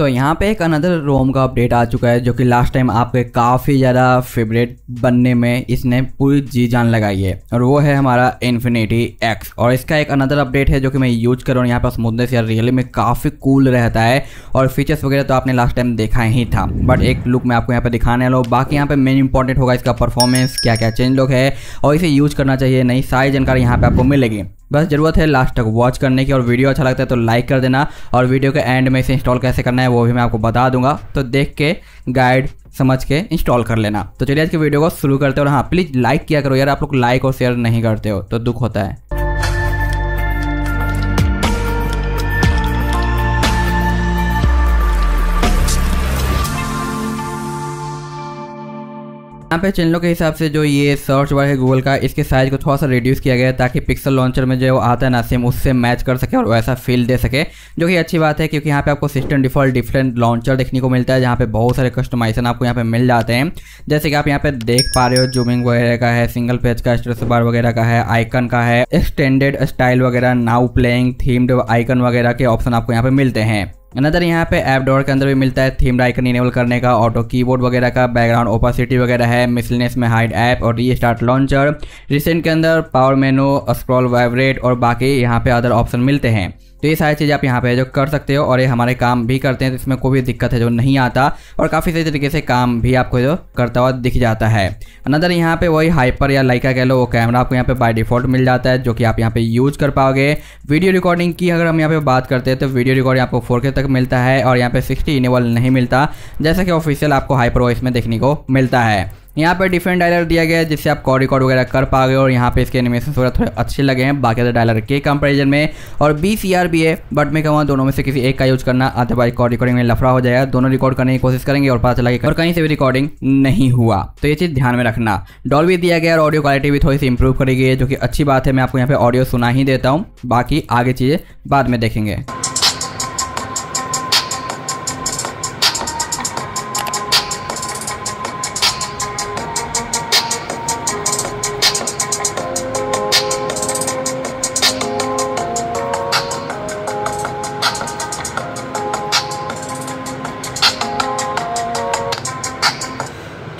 तो यहाँ पे एक अनदर रोम का अपडेट आ चुका है जो कि लास्ट टाइम आपके काफ़ी ज़्यादा फेवरेट बनने में इसने पूरी जी जान लगाई है, और वो है हमारा इन्फिनिटी एक्स। और इसका एक अनदर अपडेट है जो कि मैं यूज कर रहा हूँ। यहाँ पर स्मूथनेस यार रियली में काफ़ी कूल रहता है, और फीचर्स वगैरह तो आपने लास्ट टाइम देखा ही था, बट एक लुक मैं आपको यहाँ पर दिखाने वाला हूँ। बाकी यहाँ पर मेन इंपॉर्टेंट होगा इसका परफॉर्मेंस, क्या क्या चेंज लोग है और इसे यूज करना चाहिए, नई सारी जानकारी यहाँ पर आपको मिलेगी। बस ज़रूरत है लास्ट तक वॉच करने की, और वीडियो अच्छा लगता है तो लाइक कर देना, और वीडियो के एंड में इसे इंस्टॉल कैसे करना है वो भी मैं आपको बता दूंगा, तो देख के गाइड समझ के इंस्टॉल कर लेना। तो चलिए आज की वीडियो को शुरू करते हो, और हाँ प्लीज़ लाइक किया करो यार, आप लोग लाइक और शेयर नहीं करते हो तो दुख होता है। यहाँ पे चैनलों के हिसाब से जो ये सर्च बार है गूगल का, इसके साइज को थोड़ा सा रिड्यूस किया गया है ताकि पिक्सल लॉन्चर में जो आता है ना सेम उससे मैच कर सके और वैसा फील दे सके, जो कि अच्छी बात है क्योंकि यहाँ पे आपको सिस्टम डिफॉल्ट डिफरेंट लॉन्चर देखने को मिलता है, जहाँ पे बहुत सारे कस्टमाइजेशन आपको यहाँ पे मिल जाते हैं, जैसे कि आप यहाँ पे देख पा रहे हो। जूमिंग वगैरह का है, सिंगल पेज का, स्ट्रेस बार वगैरह का है, आइकन का है, एक्सटेंडेड स्टाइल वगैरह, नाउ प्लेइंग, थीम्ड आइकन वगैरह के ऑप्शन आपको यहाँ पे मिलते हैं। अनदर यहाँ पे ऐप डॉर के अंदर भी मिलता है थीम्ड आइकन इनेबल करने का, ऑटो कीबोर्ड वगैरह का, बैकग्राउंड ओपासिटी वगैरह है, मिसलेनियस में हाइड ऐप और रीस्टार्ट लॉन्चर, रिसेंट के अंदर पावर मेनू, स्क्रॉल वाइब्रेट और बाकी यहाँ पे अदर ऑप्शन मिलते हैं। तो ये सारी चीज़ें आप यहाँ पे जो कर सकते हो, और ये हमारे काम भी करते हैं तो इसमें कोई भी दिक्कत है जो नहीं आता, और काफ़ी सही तरीके से काम भी आपको जो करता हुआ दिख जाता है। अनदर यहाँ पे वही हाइपर या लाइका कह लो, वो कैमरा आपको यहाँ पे बाय डिफ़ॉल्ट मिल जाता है जो कि आप यहाँ पे यूज़ कर पाओगे। वीडियो रिकॉर्डिंग की अगर हम यहाँ पर बात करते हैं तो वीडियो रिकॉर्डिंग आपको 4K तक मिलता है, और यहाँ पर 60 इनेबल नहीं मिलता जैसा कि ऑफिशियल आपको हाइपर वॉइस में देखने को मिलता है। यहाँ पर डिफरेंट डायलर दिया गया है जिससे आप कॉल रिकॉर्ड वगैरह कर पाओगे, और यहाँ पे इसके एनिमेशन वगैरह थोड़े अच्छे लगे हैं बाकी अदर डायलर के कंपैरिजन में, और BCR भी है, बट मैं कहूँगा दोनों में से किसी एक का यूज करना, अदरवाइज कॉल रिकॉर्डिंग में लफड़ा हो जाएगा। दोनों रिकॉर्ड करने की कोशिश करेंगे और पता चला और कहीं से भी रिकॉर्डिंग नहीं हुआ, तो ये चीज़ ध्यान में रखना। डॉल्बी दिया गया और ऑडियो क्वालिटी भी थोड़ी सी इंप्रूव करी गई है जो कि अच्छी बात है। मैं आपको यहाँ पर ऑडियो सुना ही देता हूँ, बाकी आगे चीज़ें बाद में देखेंगे।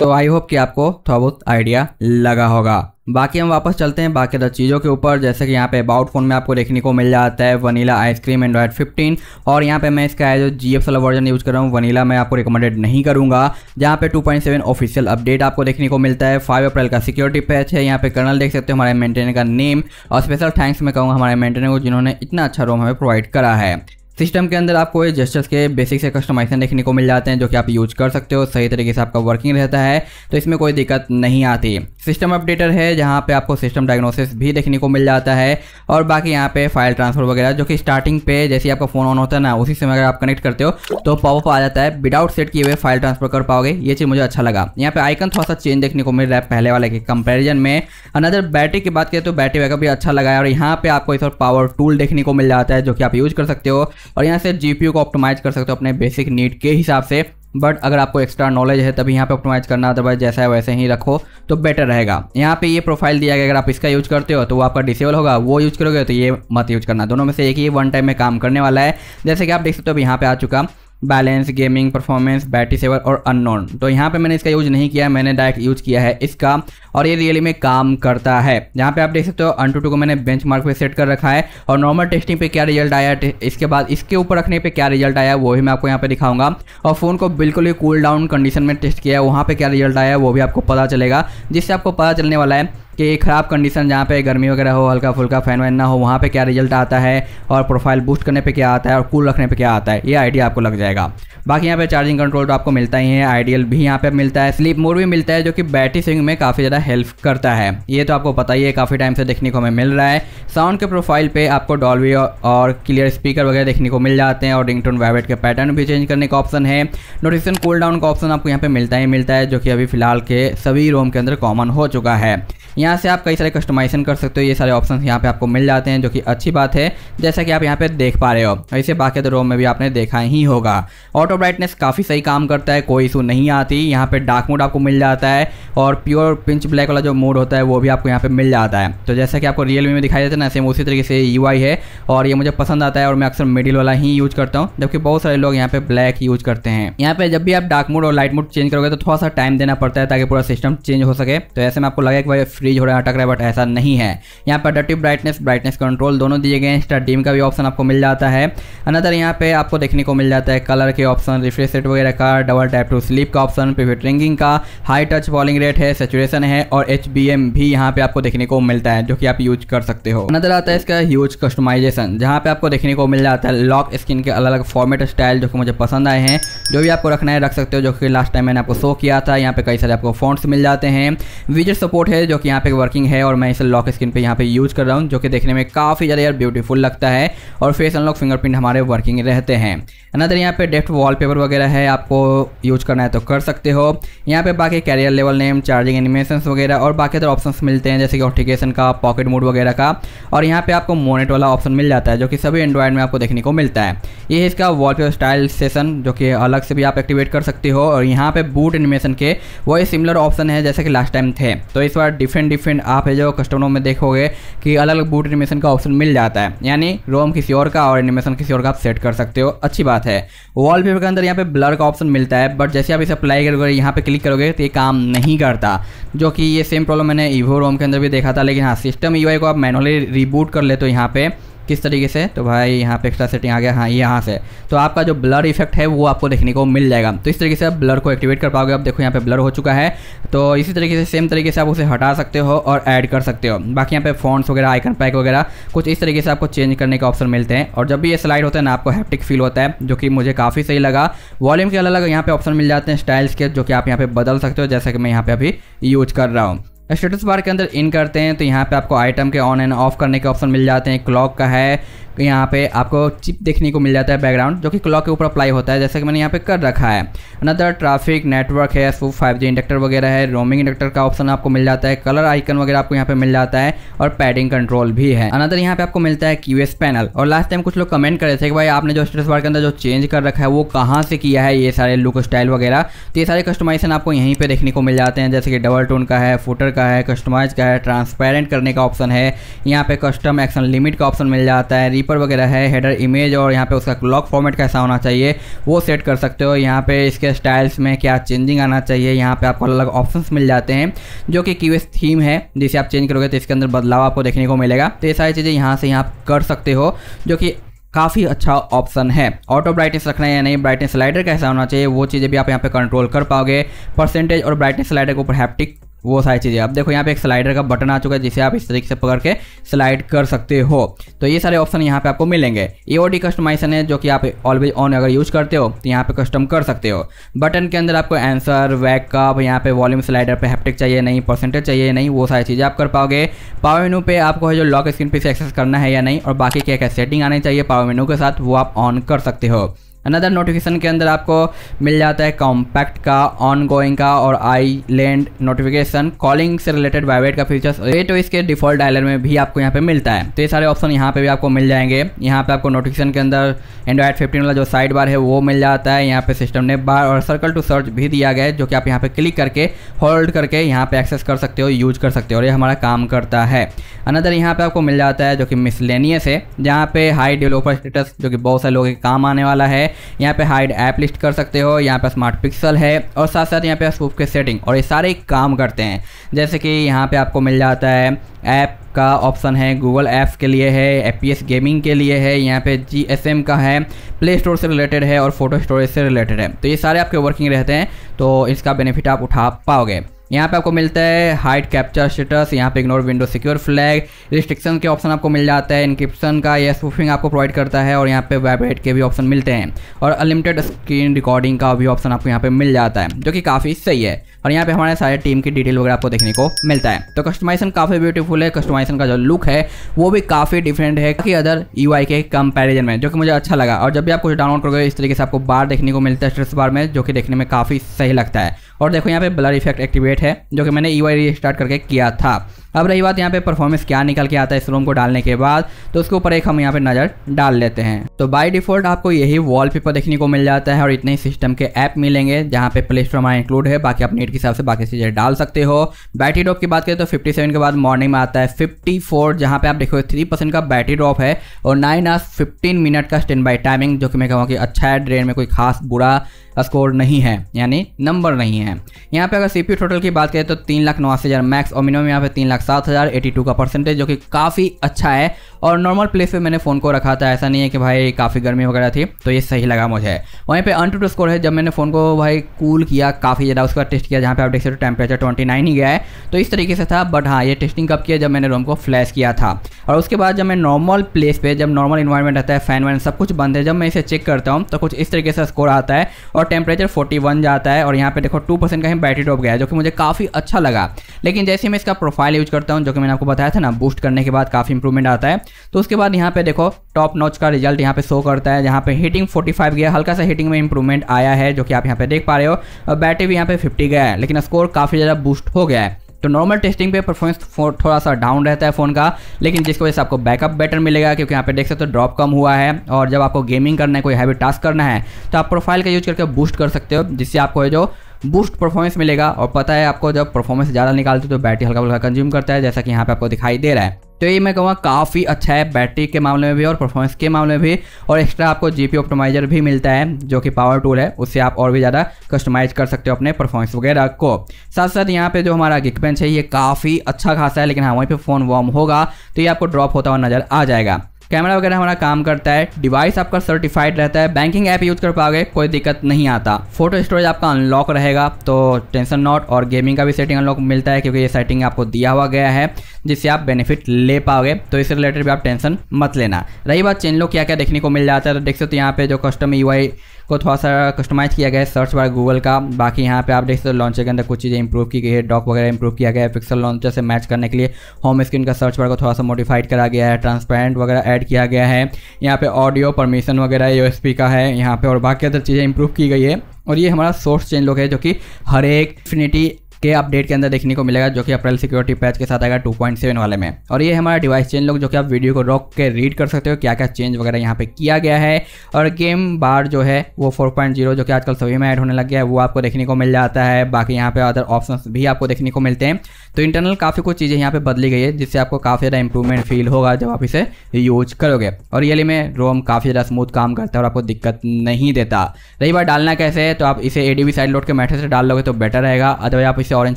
तो आई होप कि आपको थोड़ा बहुत आइडिया लगा होगा। बाकी हम वापस चलते हैं बाकी चीज़ों के ऊपर, जैसे कि यहाँ पे अबाउट फोन में आपको देखने को मिल जाता है वनीला आइसक्रीम एंड्रॉयड 15, और यहाँ पे मैं इसका जो GS वाला वर्जन यूज़ कर रहा हूँ, वनीला मैं आपको रिकमेंडेड नहीं करूँगा। जहाँ पे 2.7 ऑफिशियल अपडेट आपको देखने को मिलता है, 5 अप्रैल का सिक्योरिटी पैच है। यहाँ पे कर्नल देख सकते हो, हमारे मेंटेनर का नेम, और स्पेशल थैंक्स मैं कहूँगा हमारे मेंटेनर को जिन्होंने इतना अच्छा रोम हमें प्रोवाइड करा है। सिस्टम के अंदर आपको ये जेस्टर्स के बेसिक से कस्टमाइजेशन देखने को मिल जाते हैं जो कि आप यूज कर सकते हो, सही तरीके से आपका वर्किंग रहता है तो इसमें कोई दिक्कत नहीं आती। सिस्टम अपडेटर है जहाँ पे आपको सिस्टम डायग्नोसिस भी देखने को मिल जाता है, और बाकी यहाँ पे फाइल ट्रांसफर वगैरह जो कि स्टार्टिंग पे जैसे आपका फ़ोन ऑन होता है ना उसी समय अगर आप कनेक्ट करते हो तो पॉपअप आ जाता है, विदाउट सेट किए हुए फाइल ट्रांसफर कर पाओगे, ये चीज़ मुझे अच्छा लगा। यहाँ पे आइकन थोड़ा सा चेंज देखने को मिल रहा है पहले वाले के कंपेरिजन में। अनदर बैटरी की बात करें तो बैटरी बैकअप भी अच्छा लगा है, और यहाँ पर आपको इस और पावर टूल देखने को मिल जाता है जो कि आप यूज़ कर सकते हो, और यहाँ से GPU को ऑप्टिमाइज कर सकते हो अपने बेसिक नीड के हिसाब से, बट अगर आपको एक्स्ट्रा नॉलेज है तभी यहाँ पे ऑप्टिमाइज करना, अदरवाइज जैसा है वैसे ही रखो तो बेटर रहेगा। यहाँ पे ये प्रोफाइल दिया गया, अगर आप इसका यूज करते हो तो वो आपका डिसेबल होगा, वो यूज करोगे तो ये मत यूज करना। दोनों में से एक ही वन टाइम में काम करने वाला है, जैसे कि आप देख सकते हो यहाँ पे आ चुका balance, gaming, performance, battery saver और अननोन। तो यहाँ पे मैंने इसका यूज़ नहीं किया, मैंने डायरेक्ट यूज़ किया है इसका, और ये रियली में काम करता है। यहाँ पे आप देख सकते हो Antutu को मैंने बेंचमार्क पे सेट कर रखा है, और नॉर्मल टेस्टिंग पे क्या रिजल्ट आया, इसके बाद इसके ऊपर रखने पे क्या रिजल्ट आया वो भी मैं आपको यहाँ पे दिखाऊंगा, और फ़ोन को बिल्कुल ही कूल डाउन कंडीशन में टेस्ट किया है, वहाँ पर क्या रिजल्ट आया वो भी आपको पता चलेगा, जिससे आपको पता चलने वाला है कि ख़राब कंडीशन जहाँ पे गर्मी वगैरह हो, हल्का फुल्का फैन वैन ना हो, वहाँ पे क्या रिजल्ट आता है, और प्रोफाइल बूस्ट करने पे क्या आता है, और कूल रखने पे क्या आता है, ये आइडिया आपको लग जाएगा। बाकी यहाँ पे चार्जिंग कंट्रोल तो आपको मिलता ही है, आइडियल भी यहाँ पे मिलता है, स्लीप मोड भी मिलता है जो कि बैटरी सेविंग में काफ़ी ज़्यादा हेल्प करता है, ये तो आपको पता ही है, काफ़ी टाइम से देखने को हमें मिल रहा है। साउंड के प्रोफाइल पे आपको डॉल्बी और क्लियर स्पीकर वगैरह देखने को मिल जाते हैं, और रिंगटोन वाइब्रेट के पैटर्न भी चेंज करने का ऑप्शन है। नोटिफिकेशन कूल डाउन का ऑप्शन आपको यहाँ पर मिलता ही मिलता है जो कि अभी फिलहाल के सभी रोम के अंदर कॉमन हो चुका है। यहाँ यहाँ से आप कई सारे कस्टमाइजेशन कर सकते हो। ये सारे ऑप्शन यहाँ पे आपको मिल जाते हैं जो कि अच्छी बात है, जैसा कि आप यहाँ पे देख पा रहे हो। ऐसे बाकी तो रोम में भी आपने देखा ही होगा। ऑटो ब्राइटनेस काफ़ी सही काम करता है, कोई इशू नहीं आती। यहाँ पे डार्क मोड आपको मिल जाता है और प्योर पिंच ब्लैक वाला जो मोड होता है वो भी आपको यहाँ पे मिल जाता है। तो जैसा कि आपको रियलमी में दिखाई देता है ना, सेम उसी तरीके से यूआई है और ये मुझे पसंद आता है और मैं अक्सर मिडिल वाला ही यूज़ करता हूँ, जबकि बहुत सारे लोग यहाँ पे ब्लैक यूज़ करते हैं। यहाँ पे जब भी आप डार्क मोड और लाइट मोड चेंज करोगे तो थोड़ा सा टाइम देना पड़ता है ताकि पूरा सिस्टम चेंज हो सके। तो ऐसे में आपको लगेगा कि भाई फ्रीज हो रहा है, अटक रहा है, बट ऐसा नहीं है। यहाँ पर अडैप्टिव ब्राइटनेस, ब्राइटनेस कंट्रोल दोनों दिए गए हैं। स्टार डिम का भी ऑप्शन आपको मिल जाता है। अनदर यहाँ पे आपको देखने को मिल जाता है कलर के ऑप्शन, रिफ्रेश रेट वगैरह का, डबल टैप टू स्लीप का ऑप्शन, प्रीवियट रिंगिंग का, हाई टच बॉलिंग रेट है, सेचुरेशन है और HBM भी यहाँ पे आपको देखने को मिलता है जो कि आप यूज कर सकते हो। नजर आता है इसका ह्यूज कस्टमाइजेशन, जहाँ पे आपको देखने को मिल जाता है लॉक स्क्रीन के अलग अलग फॉर्मेट स्टाइल जो कि मुझे पसंद आए हैं। जो भी आपको रखना है रख सकते हो, जो कि लास्ट टाइम मैंने आपको शो किया था। यहाँ पे कई सारे आपको फॉन्ट्स मिल जाते हैं। विजेट सपोर्ट है जो कि यहाँ पे वर्किंग है और मैं इसे लॉक स्क्रीन पर यहाँ पे यूज कर रहा हूँ, जो कि देखने में काफ़ी ज़्यादा यार ब्यूटीफुल लगता है और फेस अनलॉक फिंगरप्रिंट हमारे वर्किंग रहते हैं। अनदर यहाँ पे डेप्थ वॉलपेपर वगैरह है, आपको यूज करना है तो कर सकते हो। यहाँ पे बाकी कैरियर लेवल नेम, चार्जिंग एनिमेशंस वगैरह और बाकी अदर ऑप्शंस मिलते हैं जैसे कि ऑथेंटिकेशन का, पॉकेट मोड वगैरह का और यहाँ पे आपको मोनेट वाला ऑप्शन मिल जाता है जो कि सभी एंड्रॉयड में आपको देखने को मिलता है। ये है इसका वॉलपेपर स्टाइल सेशन जो कि अलग से भी आप एक्टिवेट कर सकते हो। और यहाँ पे बूट एनिमेशन के वही सिमिलर ऑप्शन है जैसे कि लास्ट टाइम थे। तो इस बार डिफरेंट डिफरेंट आप है जो कस्टमरों में देखोगे कि अलग अलग बूट एनिमेशन का ऑप्शन मिल जाता है, यानी रोम किसी और का और एनिमेशन किसी और का आप सेट कर सकते हो। अच्छी बात है। वॉलपेपर के अंदर यहाँ पे ब्लर का ऑप्शन मिलता है, बट जैसे आप इसे अप्लाई करोगे, यहाँ पे क्लिक करोगे तो ये काम नहीं करता, जो कि ये सेम प्रॉब्लम मैंने ईवो रोम के अंदर भी देखा था। लेकिन हाँ, सिस्टम यूआई को आप मैनुअली रिबूट कर लेते हो यहाँ पे किस तरीके से, तो भाई यहाँ पे एक्स्ट्रा सेटिंग आ गया। हाँ, यहाँ से तो आपका जो ब्लर इफेक्ट है वो आपको देखने को मिल जाएगा। तो इस तरीके से आप ब्लर को एक्टिवेट कर पाओगे। आप देखो यहाँ पे ब्लर हो चुका है, तो इसी तरीके से सेम तरीके से आप उसे हटा सकते हो और ऐड कर सकते हो। बाकी यहाँ पे फॉन्ट्स वगैरह, आइकन पैक वगैरह कुछ इस तरीके से आपको चेंज करने के ऑप्शन मिलते हैं। और जब भी ये स्लाइड होता है ना, आपको हैप्टिक फील होता है जो कि मुझे काफ़ी सही लगा। वॉल्यूम के अलग अलग यहाँ पे ऑप्शन मिल जाते हैं स्टाइल्स के, जो कि आप यहाँ पे बदल सकते हो, जैसा कि मैं यहाँ पे अभी यूज कर रहा हूँ। स्टेटस बार के अंदर इन करते हैं तो यहाँ पे आपको आइटम के ऑन एंड ऑफ करने के ऑप्शन मिल जाते हैं। क्लॉक का है, यहाँ पे आपको चिप देखने को मिल जाता है बैकग्राउंड, जो कि क्लॉक के ऊपर अप्लाई होता है, जैसा कि मैंने यहाँ पे कर रखा है। अनदर ट्रैफिक, नेटवर्क है, सो 5G इंडक्टर वगैरह है, रोमिंग इंडक्टर का ऑप्शन आपको मिल जाता है, कलर आइकन वगैरह आपको यहाँ पे मिल जाता है और पैडिंग कंट्रोल भी है। अनदर यहाँ पे आपको मिलता है QS पैनल। और लास्ट टाइम कुछ लोग कमेंट कर रहे थे कि भाई आपने जो स्टेटस बार के अंदर जो चेंज कर रखा है वो कहाँ से किया है, ये सारे लुक स्टाइल वगैरह। तो ये सारे कस्टमाइजेशन आपको यहीं पर देखने को मिल जाते हैं, जैसे कि डबल टोन का है, फुटर का है, कस्टमाइज का है, ट्रांसपेरेंट करने का ऑप्शन है, यहाँ पे कस्टम एक्शन लिमिट का ऑप्शन मिल जाता है, रीपर वगैरह है, हेडर इमेज और यहाँ पे उसका क्लॉक फॉर्मेट कैसा होना चाहिए वो सेट कर सकते हो। यहाँ पे इसके स्टाइल्स में क्या चेंजिंग आना चाहिए, यहाँ पे आपको अलग अलग ऑप्शंस मिल जाते हैं, जो कि QS थीम है जिसे आप चेंज करोगे तो इसके अंदर बदलाव आपको देखने को मिलेगा। तो ये सारी चीज़ें यहाँ से यहाँ कर सकते हो, जो कि काफ़ी अच्छा ऑप्शन है। ऑटो ब्राइटनेस रखना है या नहीं, ब्राइटनेस स्लाइडर कैसा होना चाहिए वो चीज़ें भी आप यहाँ पर कंट्रोल कर पाओगे। परसेंटेज और ब्राइटनेस स्लाइडर के ऊपर हैप्टिक, वो सारी चीज़ें। अब देखो यहाँ पे एक स्लाइडर का बटन आ चुका है जिसे आप इस तरीके से पकड़ के स्लाइड कर सकते हो। तो ये सारे ऑप्शन यहाँ पे आपको मिलेंगे। AOD कस्टमाइजेशन है जो कि आप ऑलवेज ऑन अगर यूज़ करते हो तो यहाँ पे कस्टम कर सकते हो। बटन के अंदर आपको आंसर, बैकअप, यहाँ पे वॉल्यूम स्लाइडर पे हैप्टिक चाहिए नहीं, परसेंटेज चाहिए नहीं, वो सारी चीज़ें आप कर पाओगे। पावर मेनू पे आपको है जो लॉक स्क्रीन पे एक्सेस करना है या नहीं और बाकी क्या क्या सेटिंग आने चाहिए पावर मेनू के साथ वो आप ऑन कर सकते हो। अनदर नोटिफिकेशन के अंदर आपको मिल जाता है कॉम्पैक्ट का, ऑन गोइंग का और आईलैंड नोटिफिकेशन, कॉलिंग से रिलेटेड वाइब्रेट का फीचर्स। ये तो इसके डिफ़ॉल्ट डायलर में भी आपको यहाँ पे मिलता है। तो ये सारे ऑप्शन यहाँ पे भी आपको मिल जाएंगे। यहाँ पे आपको नोटिफिकेशन के अंदर एंड्रॉयड 15 वाला जो साइड बार है वो मिल जाता है। यहाँ पे सिस्टम ने बार और सर्कल टू सर्च भी दिया गया है, जो कि आप यहाँ पर क्लिक करके होल्ड करके यहाँ पर एक्सेस कर सकते हो, यूज कर सकते हो और ये हमारा काम करता है। अनदर यहाँ पर आपको मिल जाता है जो कि मिसलेनियस है, जहाँ पे हाई डेवलपर स्टेटस जो कि बहुत सारे लोगों के काम आने वाला है। यहाँ पे हाइड ऐप लिस्ट कर सकते हो, यहाँ पे स्मार्ट पिक्सल है और साथ साथ यहाँ पे स्वूप के सेटिंग और ये सारे काम करते हैं। जैसे कि यहाँ पे आपको मिल जाता है ऐप का ऑप्शन है, गूगल ऐप्स के लिए है, एपीएस गेमिंग के लिए है, यहाँ पे GSM का है, प्ले स्टोर से रिलेटेड है और फोटो स्टोरेज से रिलेटेड है। तो ये सारे आपके वर्किंग रहते हैं, तो इसका बेनिफिट आप उठा पाओगे। यहाँ पे आपको मिलता है हाइड कैप्चर स्टेटस, यहाँ पे ignore window secure flag, restriction के ऑप्शन आपको मिल जाता है, इनक्रिप्शन का या स्पूफिंग आपको प्रोवाइड करता है और यहाँ पे वाइब्रेट के भी ऑप्शन मिलते हैं और अनलिमिटेड स्क्रीन रिकॉर्डिंग का भी ऑप्शन आपको यहाँ पे मिल जाता है, जो कि काफ़ी सही है। और यहाँ पे हमारे सारे टीम की डिटेल वगैरह आपको देखने को मिलता है। तो कस्टमाइजेशन काफ़ी ब्यूटीफुल है, कस्टमाइजेशन का जो लुक है वो भी काफ़ी डिफरेंट है कि अदर यूआई के कंपैरिजन में, जो कि मुझे अच्छा लगा। और जब भी आप कुछ डाउनलोड करोगे इस तरीके से आपको बार देखने को मिलता है स्टेटस बार में, जो कि देखने में काफ़ी सही लगता है और देखो यहाँ पे ब्लर इफेक्ट एक्टिवेट है जो कि मैंने ईवाई रीस्टार्ट करके किया था। अब रही बात यहाँ पे परफॉर्मेंस क्या निकल के आता है इस रोम को डालने के बाद, तो उसके ऊपर एक हम यहाँ पे नज़र डाल लेते हैं। तो बाय डिफॉल्ट आपको यही वॉलपेपर देखने को मिल जाता है और इतने ही सिस्टम के ऐप मिलेंगे जहाँ पे प्ले स्टोर हमारा इंक्लूड है, बाकी आप नीड के हिसाब से बाकी चीज़ें डाल सकते हो। बैटरी ड्रॉप की बात करें तो 57 के बाद मॉर्निंग में आता है 54, जहाँ पे आप देखो 3% का बैटरी ड्रॉप है और 9 आवर्स 15 मिनट का स्टैंड बाई टाइमिंग, जो कि मैं कहूँ कि अच्छा है, ड्रेन में कोई खास बुरा स्कोर नहीं है, यानी नंबर नहीं है। यहाँ पे अगर CPU टोटल की बात करें तो 3,89,000 मैक्स और मिनिमम यहाँ पे 3,07,000, 82 का परसेंटेज जो कि काफ़ी अच्छा है। और नॉर्मल प्लेस पे मैंने फ़ोन को रखा था, ऐसा नहीं है कि भाई काफ़ी गर्मी वगैरह थी, तो ये सही लगा मुझे। वहीं पे अंटूटू स्कोर है, जब मैंने फ़ोन को भाई कूल किया काफ़ी ज़्यादा, उसका टेस्ट किया जहाँ पे आप देख सकते हो टेम्परेचर 29 ही गया है, तो इस तरीके से था। बट हाँ, ये टेस्टिंग कब किया, जब मैंने रोम को फ्लैश किया था। और उसके बाद जब मैं नॉर्मल प्लेस पर, जब नॉर्मल इन्वायरमेंट रहता है, फैन वैन सब कुछ बंद है, जब मैं इसे चेक करता हूँ तो कुछ इस तरीके से स्कोर आता है और टेम्परेचर 41 जाता है। और यहाँ पे देखो 2% का ही बैटरी ड्रॉप गया है, जो कि मुझे काफ़ी अच्छा लगा। लेकिन जैसे मैं इसका प्रोफाइल यूज करता हूँ, जो कि मैंने आपको बताया था ना, बूस्ट करने के बाद काफ़ी इंप्रूवमेंट आता है। तो उसके बाद यहाँ पे देखो टॉप नॉच का रिजल्ट यहाँ पे शो करता है, जहाँ पे हीटिंग 45 गया, हल्का सा हीटिंग में इंप्रूवमेंट आया है जो कि आप यहाँ पे देख पा रहे हो। और बैटरी भी यहाँ पे 50 गया है, लेकिन स्कोर काफ़ी ज़्यादा बूस्ट हो गया है। तो नॉर्मल टेस्टिंग पे परफॉर्मेंस थोड़ा सा डाउन रहता है फ़ोन का, लेकिन जिसकी वजह से आपको बैकअप बेटर मिलेगा, क्योंकि यहाँ पे देख सकते हो ड्रॉप कम हुआ है। और जब आपको गेमिंग करना है, कोई हैवी टास्क करना है, तो आप प्रोफाइल का यूज करके बूस्ट कर सकते हो, जिससे आपको जो बूस्ट परफॉर्मेंस मिलेगा। और पता है आपको जब परफॉर्मेंस ज़्यादा निकालते हो तो बैटरी हल्का हल्का कंज्यूम करता है, जैसा कि यहाँ पे आपको दिखाई दे रहा है। तो ये मैं कहूँगा काफ़ी अच्छा है बैटरी के मामले में भी और परफॉर्मेंस के मामले में भी। और एक्स्ट्रा आपको जीपी ऑप्टिमाइजर भी मिलता है, जो कि पावर टूल है, उससे आप और भी ज़्यादा कस्टमाइज कर सकते हो अपने परफॉर्मेंस वगैरह को। साथ साथ यहाँ पे जो हमारा गिक बेंच है, ये काफ़ी अच्छा खासा है, लेकिन हाँ वहीं पर फ़ोन वार्म होगा तो ये आपको ड्रॉप होता हुआ नज़र आ जाएगा। कैमरा वगैरह हमारा काम करता है, डिवाइस आपका सर्टिफाइड रहता है, बैंकिंग ऐप यूज़ कर पाओगे, कोई दिक्कत नहीं आता। फोटो स्टोरेज आपका अनलॉक रहेगा, तो टेंशन नॉट। और गेमिंग का भी सेटिंग अनलॉक मिलता है, क्योंकि ये सेटिंग आपको दिया हुआ गया है, जिससे आप बेनिफिट ले पाओगे, तो इससे रिलेटेड भी आप टेंशन मत लेना। रही बात चैनलों क्या क्या देखने को मिल जाता है, तो देख सकते हो यहाँ पे जो कस्टम यूआई को थोड़ा सा कस्टमाइज़ किया गया है, सर्च बार गूगल का। बाकी यहाँ पे आप देख सकते हो लॉन्चर के अंदर कुछ चीज़ें इंप्रूव की गई है, डॉक वगैरह इंप्रूव किया गया है, पिक्सल लॉन्चर से मैच करने के लिए होम स्क्रीन का सर्च बार को थोड़ा सा मॉडिफाइड करा गया है, ट्रांसपेरेंट वगैरह ऐड किया गया है। यहाँ पे ऑडियो परमिशन वगैरह यूएसबी का है यहाँ पे, और बाकी अदर चीज़ें इंप्रूव की गई है। और ये हमारा सोर्स चेनलॉक है, जो कि हर एक इन्फिनिटी के अपडेट के अंदर देखने को मिलेगा, जो कि अप्रैल सिक्योरिटी पैच के साथ आएगा 2.7 वाले में। और ये हमारा डिवाइस चेन लॉक, जो कि आप वीडियो को रोक के रीड कर सकते हो क्या क्या चेंज वगैरह यहाँ पे किया गया है। और गेम बार जो है वो 4.0, जो कि आजकल सभी में ऐड होने लग गया है, वो आपको देखने को मिल जाता है। बाकी यहाँ पे अदर ऑप्शंस भी आपको देखने को मिलते हैं। तो इंटरनल काफ़ी कुछ चीज़ें यहाँ पे बदली गई है, जिससे आपको काफ़ी ज़्यादा इंप्रूवमेंट फील होगा जब आप इसे यूज करोगे। और रियली में रोम काफ़ी ज़्यादा स्मूथ काम करता है और आपको दिक्कत नहीं देता। रही बात डालना कैसे है, तो आप इसे ADB साइड लोड के मेथड से डाल लोगे तो बेटर रहेगा, अदरवाइज आप ऑरेंज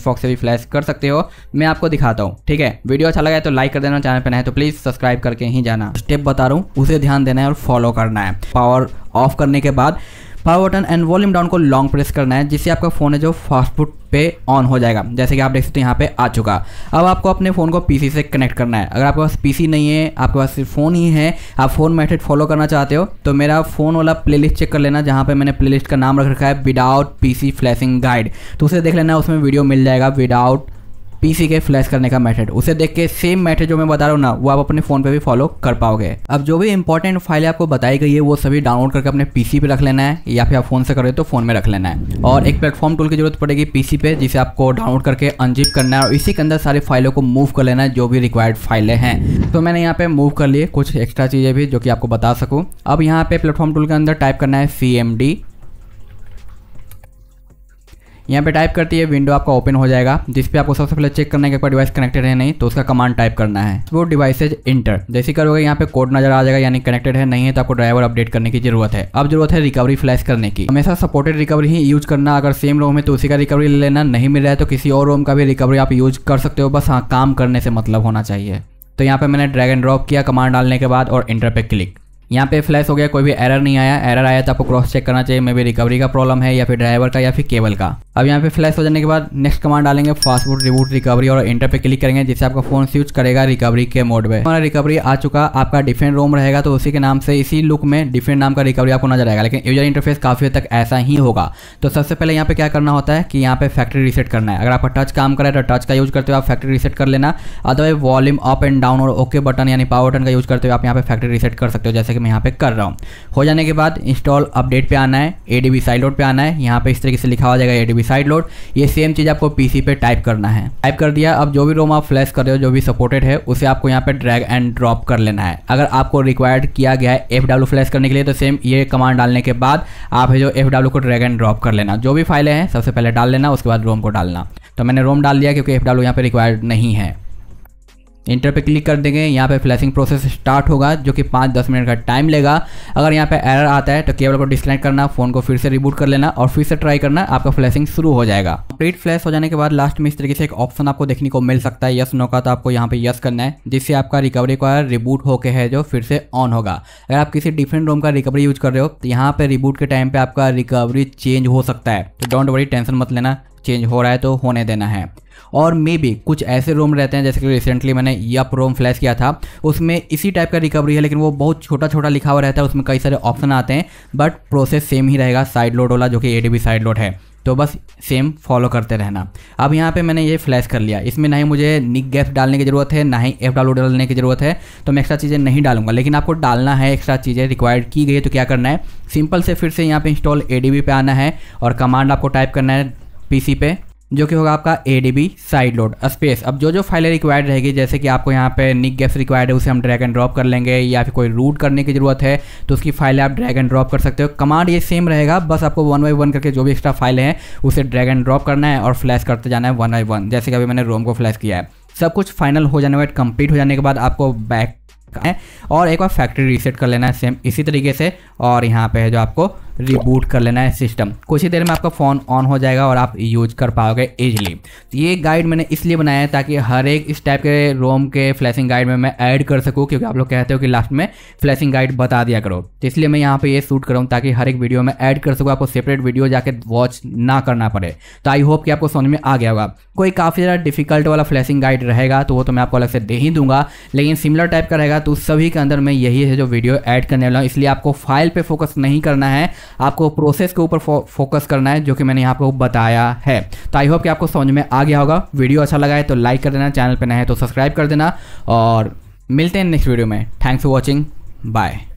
फॉक्स से भी फ्लैश कर सकते हो। मैं आपको दिखाता हूँ, ठीक है। वीडियो अच्छा लगा है तो लाइक कर देना, चैनल पर नए तो प्लीज सब्सक्राइब करके ही जाना। स्टेप बता रहा हूं, उसे ध्यान देना है और फॉलो करना है। पावर ऑफ करने के बाद power button and volume down को लॉन्ग प्रेस करना है, जिससे आपका फोन है जो फास्टबूट पे ऑन हो जाएगा, जैसे कि आप देख सकते हो यहाँ पे आ चुका। अब आपको अपने फ़ोन को पीसी से कनेक्ट करना है। अगर आपके पास पीसी नहीं है, आपके पास सिर्फ फ़ोन ही है, आप फ़ोन मेथड फॉलो करना चाहते हो, तो मेरा फ़ोन वाला प्लेलिस्ट चेक कर लेना, जहाँ पे मैंने प्लेलिस्ट का नाम रख रखा है विदाउट पीसी फ्लैशिंग गाइड, तो उसे देख लेना, उसमें वीडियो मिल जाएगा विदाउट पीसी के फ्लैश करने का मेथड। उसे देख के सेम मेथड जो मैं बता रहा हूँ ना, वो आप अपने फ़ोन पे भी फॉलो कर पाओगे। अब जो भी इंपॉर्टेंट फाइलें आपको बताई गई है, वो सभी डाउनलोड करके अपने पीसी पे रख लेना है, या फिर आप फ़ोन से कर रहे हो तो फ़ोन में रख लेना है। और एक प्लेटफॉर्म टूल की जरूरत पड़ेगी पीसी पे, जिसे आपको डाउनलोड करके अनजिप करना है और इसी के अंदर सारी फाइलों को मूव कर लेना है, जो भी रिक्वायर्ड फाइलें हैं। तो मैंने यहाँ पर मूव कर लिए कुछ एक्स्ट्रा चीज़ें भी, जो कि आपको बता सकूँ। अब यहाँ पर प्लेटफॉर्म टूल के अंदर टाइप करना है CMD। यहाँ पे टाइप करती है विंडो आपका ओपन हो जाएगा, जिस पे आपको सबसे पहले चेक करना है कि आपका डिवाइस कनेक्टेड है नहीं, तो उसका कमांड टाइप करना है वो डिवाइसेज इंटर। जैसे करोगे यहाँ पे कोड नजर आ जाएगा, यानी कनेक्टेड है नहीं है, तो आपको ड्राइवर अपडेट करने की जरूरत है। अब जरूरत है रिकवरी फ्लैश करने की। हमेशा सपोर्टेड रिकवरी ही यूज करना, अगर सेम रोम है तो उसी का रिकवरी ले लेना, नहीं मिल रहा है तो किसी और रोम का भी रिकवरी आप यूज कर सकते हो, बस हाँ काम करने से मतलब होना चाहिए। तो यहाँ पर मैंने ड्रैग एंड ड्रॉप किया कमांड डालने के बाद और इंटर पे क्लिक। यहाँ पे फ्लैश हो गया, कोई भी एरर नहीं आया। एरर आया तो आपको क्रॉस चेक करना चाहिए, मे बी रिकवरी का प्रॉब्लम है या फिर ड्राइवर का या फिर केबल का। अब यहाँ पे फ्लैश हो जाने के बाद नेक्स्ट कमांड डालेंगे फास्टबूट रिबूट रिकवरी और इंटर पे क्लिक करेंगे, जिससे आपका फोन स्विच करेगा रिकवरी के मोड में। हमारा रिकवरी आ चुका, आपका डिफरेंट रोम रहेगा तो उसी के नाम से इसी लुक में डिफरेंट नाम का रिकवरी आपको नजर आएगा, लेकिन यूजर इंटरफेस काफ़ी हद तक ऐसा ही होगा। तो सबसे पहले यहाँ पे क्या करना होता है कि यहाँ पे फैक्ट्री रीसेट करना है। अगर आपका टच काम करे तो टच का यूज करते हुए आप फैक्ट्री रीसेट कर लेना, otherwise volume up and down और ओके बटन यानी पावर बटन का यूज करते हुए आप यहाँ पे फैक्ट्री रीसेट कर सकते हो, जैसे जैसा कि मैं यहाँ पे कर रहा हूँ। हो जाने के बाद इंस्टॉल अपडेट पे आना है, एडीबी साइड लोड पे आना है। यहाँ पे इस तरीके से लिखा हो जाएगा एडीबी साइड लोड। ये सेम चीज़ आपको पीसी पे टाइप करना है। टाइप कर दिया। अब जो भी रोम आप फ्लैश कर रहे हो, जो भी सपोर्टेड है, उसे आपको यहाँ पे ड्रैग एंड ड्रॉप कर लेना है। अगर आपको रिक्वायर्ड किया गया है एफडब्ल्यू फ्लैश करने के लिए, तो सेम ये कमांड डालने के बाद आप जो एफडब्ल्यू को ड्रैग एंड ड्रॉप कर लेना। जो भी फाइलें हैं सबसे पहले डाल लेना, उसके बाद रोम को डालना। तो मैंने रोम डाल दिया क्योंकि एफडब्ल्यू यहाँ पे रिक्वायर्ड नहीं है। इंटर पे क्लिक कर देंगे, यहाँ पे फ्लैशिंग प्रोसेस स्टार्ट होगा जो कि 5-10 मिनट का टाइम लेगा। अगर यहाँ पे एरर आता है तो केबल को डिस्कनेक्ट करना, फ़ोन को फिर से रिबूट कर लेना और फिर से ट्राई करना, आपका फ्लैशिंग शुरू हो जाएगा। कंप्लीट फ्लैश हो जाने के बाद लास्ट में इस तरीके से एक ऑप्शन आपको देखने को मिल सकता है यस नो का, तो आपको यहाँ पे यस करना है, जिससे आपका रिकवरी का रिबूट होकर है जो फिर से ऑन होगा। अगर आप किसी डिफरेंट रोम का रिकवरी यूज कर रहे हो तो यहाँ पर रिबूट के टाइम पर आपका रिकवरी चेंज हो सकता है। तो डोंट वरी, टेंशन मत लेना, चेंज हो रहा है तो होने देना है। और मे भी कुछ ऐसे रोम रहते हैं, जैसे कि रिसेंटली मैंने यप रोम फ्लैश किया था, उसमें इसी टाइप का रिकवरी है, लेकिन वो बहुत छोटा छोटा लिखा हुआ रहता है, उसमें कई सारे ऑप्शन आते हैं, बट प्रोसेस सेम ही रहेगा साइड लोड वाला, जो कि एडीबी साइड लोड है। तो बस सेम फॉलो करते रहना। अब यहाँ पे मैंने ये फ्लैश कर लिया, इसमें ना ही मुझे निक गैप डालने की ज़रूरत है, ना ही एफ डाउनलोड डालने की ज़रूरत है, तो मैं एक्स्ट्रा चीज़ें नहीं डालूंगा। लेकिन आपको डालना है एक्स्ट्रा चीज़ें, रिक्वायर्ड की गई है तो क्या करना है, सिंपल से फिर से यहाँ पर इंस्टॉल एडीबी पे आना है और कमांड आपको टाइप करना है पीसी पे, जो कि होगा आपका एडीबी साइड लोड स्पेस। अब जो जो फाइलें रिक्वायर्ड रहेगी, जैसे कि आपको यहाँ पे निक गैप्स रिक्वायर्ड है, उसे हम ड्रैग एंड ड्रॉप कर लेंगे, या फिर कोई रूट करने की ज़रूरत है तो उसकी फाइलें आप ड्रैग एंड ड्रॉप कर सकते हो। कमांड ये सेम रहेगा, बस आपको 1 बाई 1 करके जो भी एक्स्ट्रा फाइलें हैं उसे ड्रैग एंड ड्रॉप करना है और फ्लैश करते जाना है 1 बाई 1, जैसे कि अभी मैंने रोम को फ्लैश किया है। सब कुछ फाइनल हो जाने के बाद, कंप्लीट हो जाने के बाद आपको बैक है और एक बार फैक्ट्री रीसेट कर लेना है सेम इसी तरीके से, और यहाँ पे है जो आपको रिबूट कर लेना है सिस्टम। कुछ ही देर में आपका फ़ोन ऑन हो जाएगा और आप यूज कर पाओगे ईजिली। ये गाइड मैंने इसलिए बनाया है ताकि हर एक इस टाइप के रोम के फ्लैशिंग गाइड में मैं ऐड कर सकूँ, क्योंकि आप लोग कहते हो कि लास्ट में फ्लैशिंग गाइड बता दिया करो, तो इसलिए मैं यहाँ पे ये शूट कर रहा हूँ ताकि हर एक वीडियो में ऐड कर सकूँ, आपको सेपरेट वीडियो जाके वॉच ना करना पड़े। तो आई होप कि आपको समझ में आ गया होगा। कोई काफ़ी ज़्यादा डिफिकल्ट वाला फ्लैशिंग गाइड रहेगा तो वो तो मैं आपको अलग से दे ही दूंगा, लेकिन सिमिलर टाइप का रहेगा तो उस सभी के अंदर मैं यही है जो वीडियो ऐड करने वाला हूँ। इसलिए आपको फाइल पर फोकस नहीं करना है, आपको प्रोसेस के ऊपर फोकस करना है, जो कि मैंने यहाँ पर बताया है। तो आई होप कि आपको समझ में आ गया होगा। वीडियो अच्छा लगा है तो लाइक कर देना, चैनल पर नए हैं तो सब्सक्राइब कर देना, और मिलते हैं नेक्स्ट वीडियो में। Thanks for watching, bye.